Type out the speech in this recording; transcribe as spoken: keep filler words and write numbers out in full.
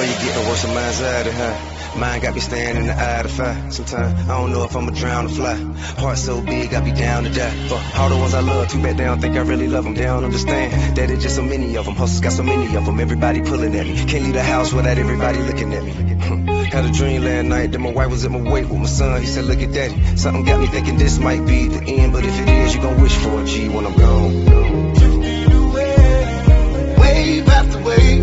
know you get the worst of mine's out of her. Mine got me staring in the eye to fire. Sometimes I don't know if I'ma drown or fly. Heart so big, I be down to die. For all the ones I love, too bad they don't think I really love them. They don't understand that it's just so many of them. Hustles got so many of them. Everybody pulling at me. Can't leave the house without everybody looking at me. Had a dream last night that my wife was at my wake with my son. He said, look at daddy. Something got me thinking this might be the end, but if it is, you gon' wish for a G when I'm gone. Wave after wave.